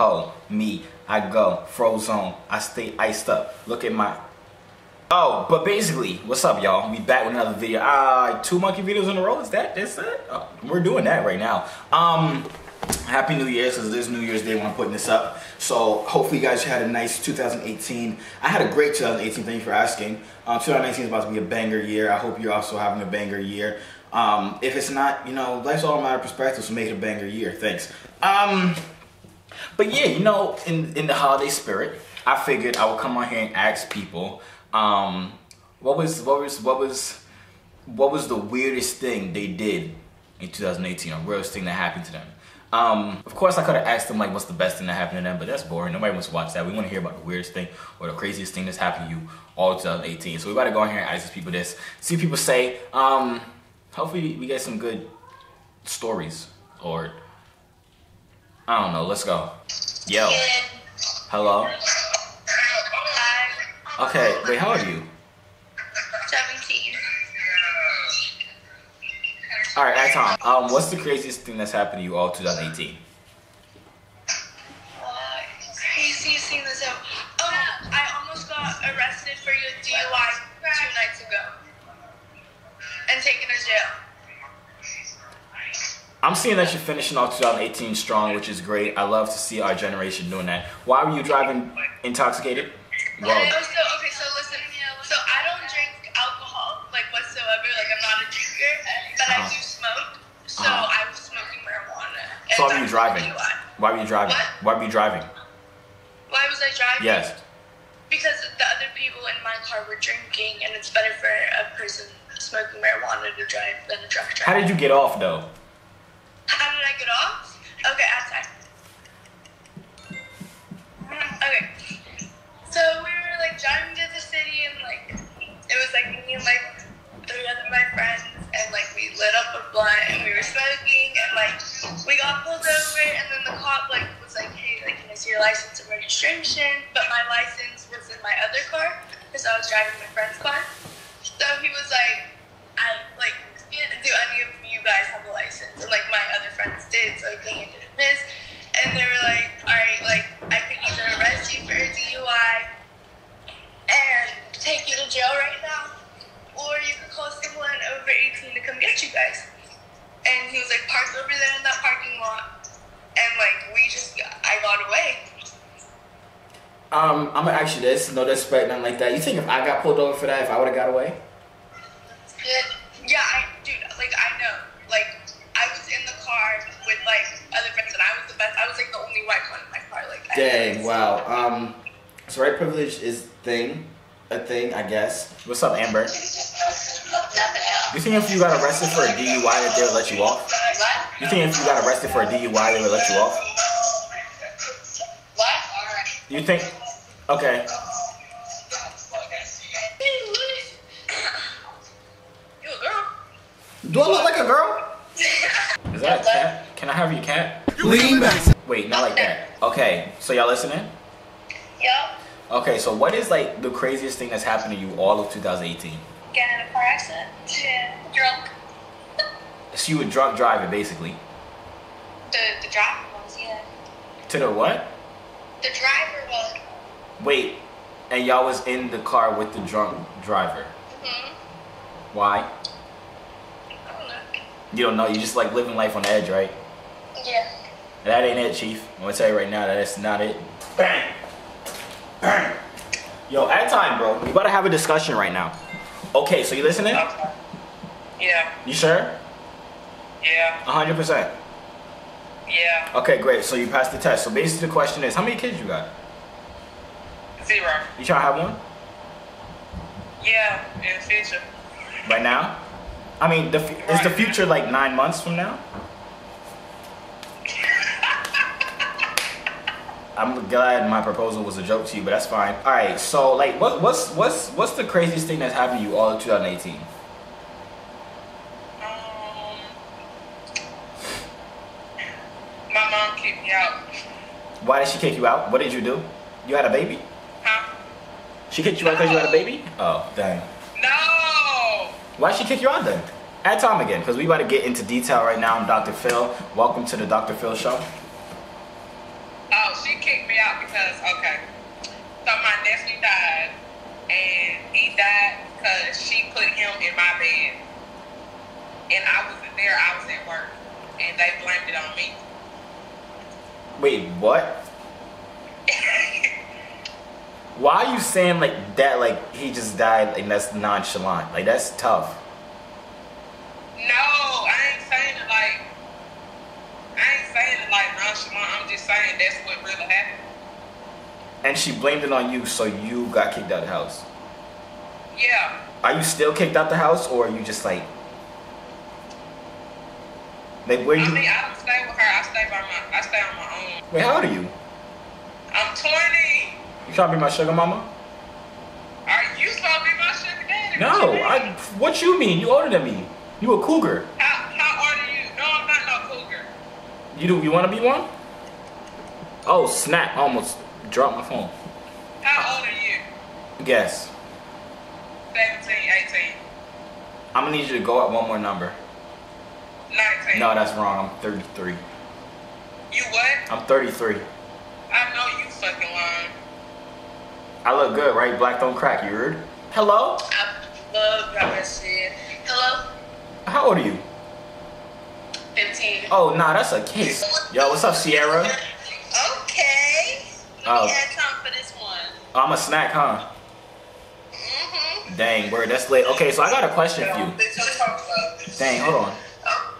ho, me, I go, froze on, I stay iced up, look at my... Oh, but basically, what's up, y'all? We back with another video. 2 monkey videos in a row, is that? That's it? Oh, we're doing that right now. Happy New Year's, because it is New Year's Day when I'm putting this up. So hopefully you guys had a nice 2018. I had a great 2018, thank you for asking. 2019 is about to be a banger year. I hope you're also having a banger year. If it's not, you know, life's all a matter of perspective, so make it a banger year. Thanks. But yeah, you know, in the holiday spirit, I figured I would come on here and ask people what was the weirdest thing they did in 2018, or weirdest thing that happened to them. Of course, I could have asked them, like, what's the best thing that happened to them, but that's boring. Nobody wants to watch that. We want to hear about the weirdest thing or the craziest thing that's happened to you all 2018. So we got to go in here and ask these people this, see what people say. Hopefully we get some good stories, or I don't know. Let's go. Yo. Hello. Okay, wait, how old are you? 17. Alright, that's time. What's the craziest thing that's happened to you all 2018? Craziest thing that's happened? Oh, I almost got arrested for your DUI 2 nights ago. And taken to jail. I'm seeing that you're finishing off 2018 strong, which is great. I love to see our generation doing that. Why were you driving intoxicated? Well, okay, so listen, so I don't drink alcohol, like, whatsoever, like, I'm not a drinker, but I do smoke, so I was smoking marijuana. So why were you driving? Why were you driving? What? Why were you driving? Why was I driving? Yes. Because the other people in my car were drinking, and it's better for a person smoking marijuana to drive than a truck driver. How did you get off, though? How did I get off? Okay, outside. Okay. So we were like driving to the city, and like it was like me and like 3 other my friends, and like we lit up a blunt and we were smoking, and like we got pulled over, and then the cop like was like, hey, like, can I see your license and registration? But my license was in my other car because I was driving my friend's car. So he was like, I like, do any of you guys have a license? And like my other friends did, so they handed him his. And they were like, all right, like, I could either arrest you for a DUI and take you to jail right now, or you could call someone over 18 to come get you guys. And he was like, parked over there in that parking lot. And like, I got away. I'm gonna ask you this, no disrespect, nothing like that. You think if I got pulled over for that, if I would've got away? Yeah, dude, like, I know. Like, I was in the car with like other friends, and I was the best. I was like the only white one in my car. Like, dang, wow. So white privilege is a thing, I guess. What's up, Amber? You think if you got arrested for a DUI that they would let you off? What? You think if you got arrested for a DUI they would let you off? What? You think? Okay. You a girl? Do I look like a girl? Is that a cat? Can I have your cat? Lean back. Wait, not like that. Okay, so y'all listening? Yep. Okay, so what is like the craziest thing that's happened to you all of 2018? Getting in a car accident. Yeah. Drunk. So you were drunk driving, basically. The driver was, yeah. To the what? The driver was. Wait, and y'all was in the car with the drunk driver? Mm-hmm. Why? You don't know, you're just like living life on the edge, right? Yeah. That ain't it, Chief. I'm gonna tell you right now, that's not it. Bang! Bang! Yo, at time, bro. We about to have a discussion right now. Okay, so you listening? Okay. Yeah. You sure? Yeah. 100%? Yeah. Okay, great. So you passed the test. So basically the question is, how many kids you got? 0. You trying to have one? Yeah, in the future. Right now? I mean, is the future like 9 months from now? I'm glad my proposal was a joke to you, but that's fine. All right, so like, what's the craziest thing that's happened to you all in 2018? My mom kicked me out. Why did she kick you out? What did you do? You had a baby? Huh? She kicked you out because you had a baby? Oh, dang. Why'd she kick you out then? At Tom again, because we about to get into detail right now. I'm Dr. Phil. Welcome to the Dr. Phil Show. Oh, she kicked me out because, okay, so my nephew died, and he died because she put him in my bed, and I wasn't there, I was at work, and they blamed it on me. Wait, what? Why are you saying like that, like he just died, and that's nonchalant? Like, that's tough. No, I ain't saying it like, nonchalant. I'm just saying that's what really happened. And she blamed it on you, so you got kicked out of the house? Yeah. Are you still kicked out the house, or are you just like... Like, where you... I mean, I don't stay with her. I stay on my own. Wait, how old are you? I'm 20. You trying to be my sugar mama? Are you trying to be my sugar daddy? No, what you mean? You older than me. You a cougar. How old are you? No, I'm not no cougar. You want to be one? Oh, snap. I almost dropped my phone. How old are you? Guess. 17, 18. I'm going to need you to go up one more number. 19. No, that's wrong. I'm 33. You what? I'm 33. I know you fucking lying. I look good, right? Black don't crack, you heard? Hello? I love that shit. Hello? How old are you? 15. Oh, nah, that's a case. Yo, what's up, Sierra? Okay. Let me add time for this one. I'm a snack, huh? Mm-hmm. Dang, word, that's late. Okay, so I got a question for you. Dang, hold on.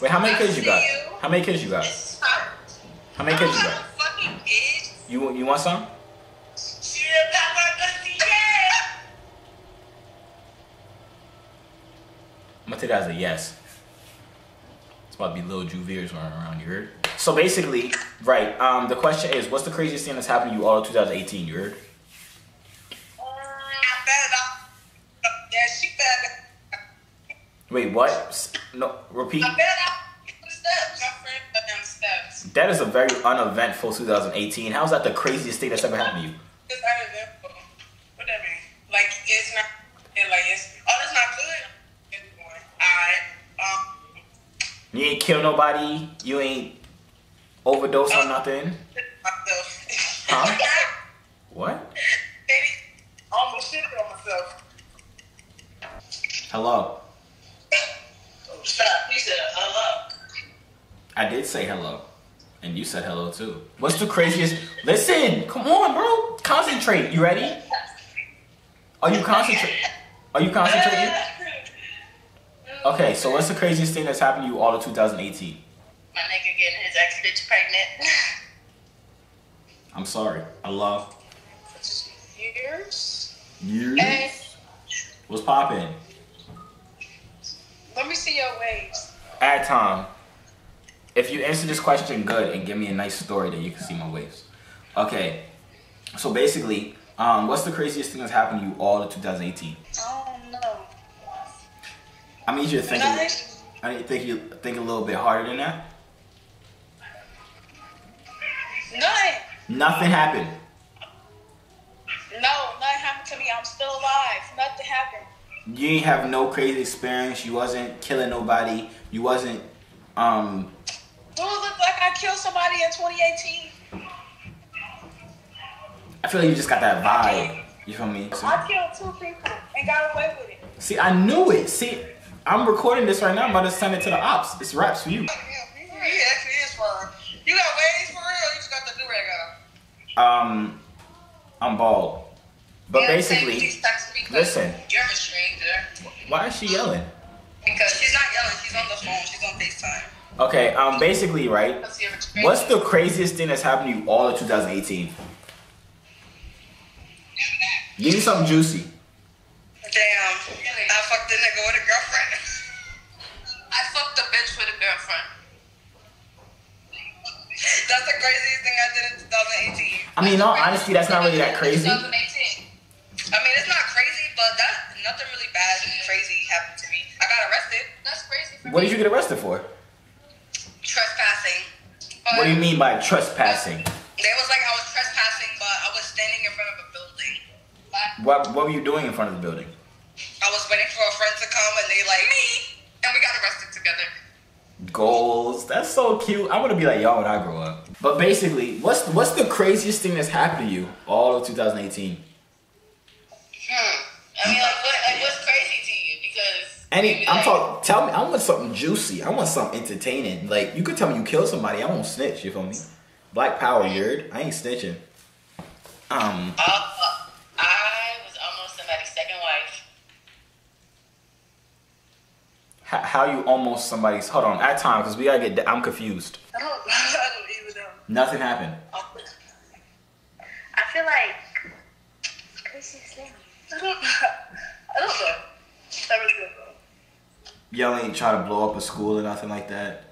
Wait, how many kids you got? How many kids you got? How many kids you got? Fucking kids. You want some? I'm gonna take that as a yes. It's about to be little Joovier's running around, you heard? So basically, right, the question is, what's the craziest thing that's happened to you all of 2018, you heard? Wait, what? No, repeat. That is a very uneventful 2018. How is that the craziest thing that's ever happened to you? It's uneventful. What that mean? Like, it's not, it's not good. You ain't kill nobody. You ain't overdose on nothing. Huh? What? Almost shit on myself. Hello. Stop. You said hello. I did say hello, and you said hello too. What's the craziest? Listen, come on, bro. Concentrate. You ready? Are you concentrating? Okay, so what's the craziest thing that's happened to you all of 2018? My nigga getting his ex bitch pregnant. I'm sorry. I love. Years. Hey. What's poppin'? Let me see your waves. Add time. If you answer this question good and give me a nice story, then you can see my waves. Okay. So basically, what's the craziest thing that's happened to you all of 2018? I need you to think. I need you to think a little bit harder than that. Nothing. Nothing happened. No, nothing happened to me. I'm still alive. Nothing happened. You ain't have no crazy experience. You wasn't killing nobody. You wasn't. Do it look like I killed somebody in 2018? I feel like you just got that vibe. You feel me? So, I killed 2 people and got away with it. See, I knew it. See. I'm recording this right now. I'm about to send it to the ops. It's wraps for you. Yeah, it actually is for her. You got waves for real? You just got the do-rag on. I'm bald. But yeah, basically, listen. You're a stranger. Why is she yelling? Because she's not yelling. She's on the phone. She's on FaceTime. Okay, basically, right? What's the craziest thing that's happened to you all of 2018? Give me something juicy. Damn, I fucked a nigga with a girlfriend. I fucked a bitch with a girlfriend. That's the craziest thing I did in 2018. I mean, no, honestly, that's not really that crazy. 2018. I mean, it's not crazy, but that nothing really bad and crazy happened to me. I got arrested. That's crazy for me. What did you get arrested for? Trespassing. But what do you mean by trespassing? It was like I was trespassing, but I was standing in front of a building. What were you doing in front of the building? I was waiting for a friend to come, and they like me, and we got arrested together. goals. That's so cute. I want to be like y'all when I grow up. But basically, what's the craziest thing that's happened to you all of 2018? I mean, what's crazy to you? Because tell me. I want something juicy. I want something entertaining. Like, you could tell me you killed somebody. I won't snitch. You feel me? Black power, nerd. I ain't snitching. I was almost somebody's second wife. How you almost somebody's? Hold on, at time, because we gotta get. I'm confused. I don't even know. Nothing happened. I feel like craziest thing. I don't know. I really don't know. Y'all ain't trying to blow up a school or nothing like that.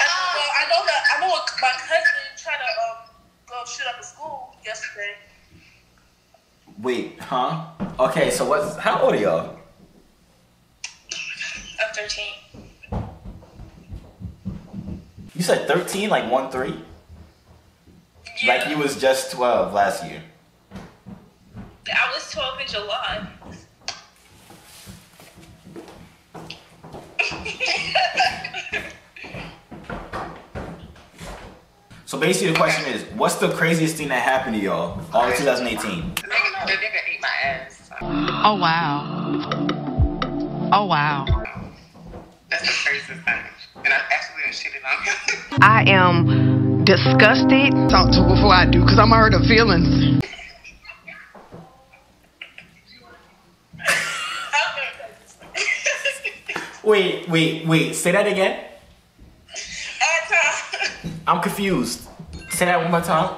I know my cousin tried to blow shit up at school yesterday. Wait, huh? Okay, so how old are y'all? I'm 13. You said 13, like 1-3? Yeah. Like you was just 12 last year. I was 12 in July. So basically the question is, what's the craziest thing that happened to y'all all of 2018? The nigga ate my ass. Oh wow. Oh wow. That's the craziest thing. And I actually didn't shit it on him. I am disgusted. Talk to before I do, because I'm hurt of feelings. Wait, say that again? I'm confused. Say that one more time,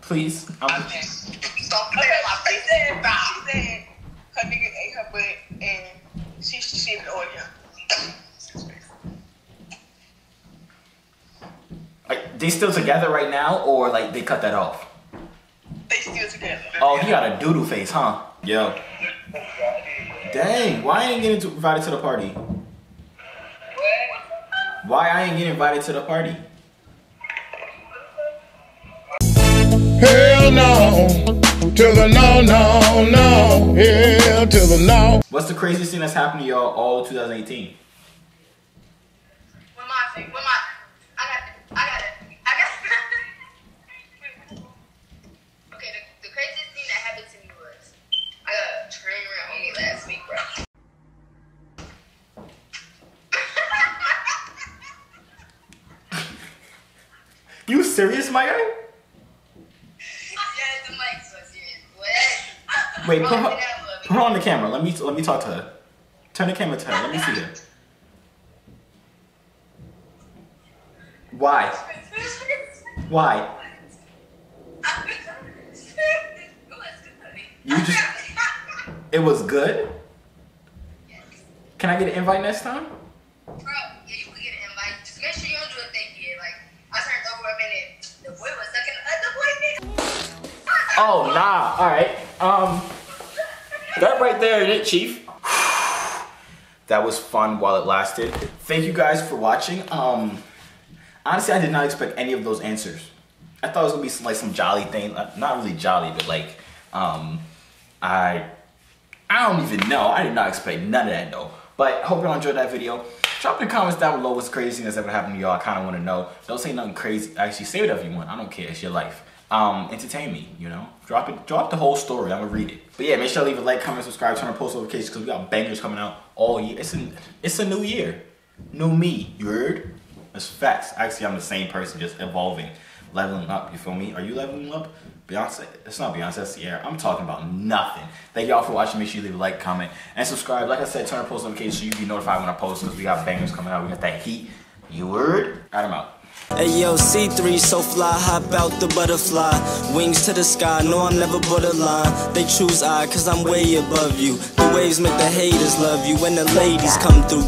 please. She said her nigga ate her butt and she in the audio. Like, they still together right now, or like they cut that off? They still together. Oh, he got a doodle face, huh? Yo. Dang, why I ain't getting invited to the party? What? Why I ain't getting invited to the party? Hell no, to the no, no, no, hell to the no. What's the craziest thing that's happened to y'all all of 2018? Okay, the craziest thing that happened to me was, I got a train ran on me last week, bro. You serious, my guy? Wait, put her on the camera. Let me talk to her. Turn the camera to her. Let me see her. Why? Why? It was good? Can I get an invite next time? Bro, yeah, you can get an invite. Just make sure you don't do a thing here. Like, I turned over a minute. The boy was sucking the other boy. Oh, nah. All right. That right there, isn't it, Chief? That was fun while it lasted. Thank you guys for watching. Honestly, I did not expect any of those answers. I thought it was gonna be some jolly thing. Not really jolly, but like, I don't even know. I did not expect none of that though. But hope y'all enjoyed that video. Drop in the comments down below what's crazy thing that's ever happened to y'all. I kind of want to know. Don't say nothing crazy. Actually, say whatever you want. I don't care. It's your life. Entertain me, you know? Drop the whole story. I'm gonna read it. But yeah, make sure to leave a like, comment, subscribe, turn on post notifications because we got bangers coming out all year. It's a new year. New me, you heard? It's facts. Actually, I'm the same person, just evolving, leveling up, you feel me? Are you leveling up? Beyonce? It's not Beyonce, it's Sierra. I'm talking about nothing. Thank y'all for watching. Make sure you leave a like, comment, and subscribe. Like I said, turn on post notifications so you be notified when I post because we got bangers coming out. We got that heat. You heard? Alright, I'm out. Hey yo, C3 so fly, hop out the butterfly. Wings to the sky, no I'm never borderline. They choose I, cause I'm way above you. The waves make the haters love you when the ladies come through.